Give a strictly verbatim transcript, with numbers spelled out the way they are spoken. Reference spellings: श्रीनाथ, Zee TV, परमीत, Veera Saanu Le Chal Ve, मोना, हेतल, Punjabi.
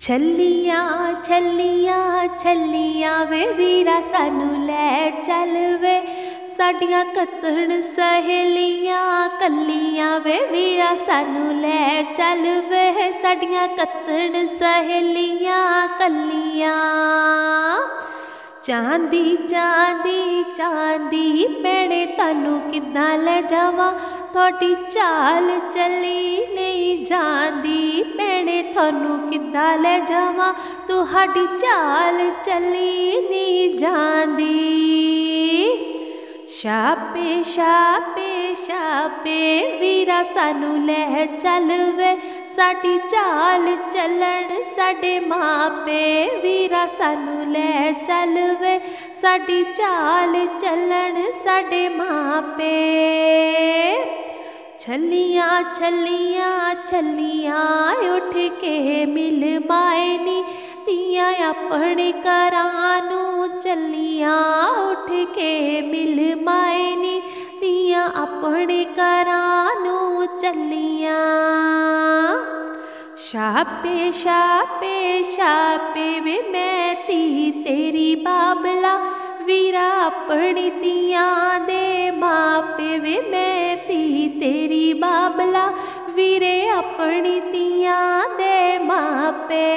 छल्लिया छल्लिया छल्लिया वे वीरा सानू लै चल वे, साडियां कतण सहेलियां कलियां वे वीरा सानू लै चल वे, साडियां कतण सहेलियां कलियां। चांदी चांदी चांदी भैणे तानू किद्दां लै जावां, थोड़ी चाल चली नहीं जांदी भैणे थानू किद्दां लै जावां, तुहाडी चाल चली नहीं जांदी। छापे छापे छापे वीरा सानू लै चल वे, साडी चाल चलन साडे मापे, वीरा सानू लै चल वे, साडी चाल चलन साडे मापे। छल्लियां छल्लियां छल्लियां उठ के मिल माए नी, तियां अपने घरानू चलियां उठ के मिल माए नी, तियां अपने घरानू चलियां। छापे छापे छापे वे मैं ती तेरी बाबला, वीरा अपनी तियां दे मापे, वे मैं ती तेरी बाबला, वीरे अपनी तियां दे मापे।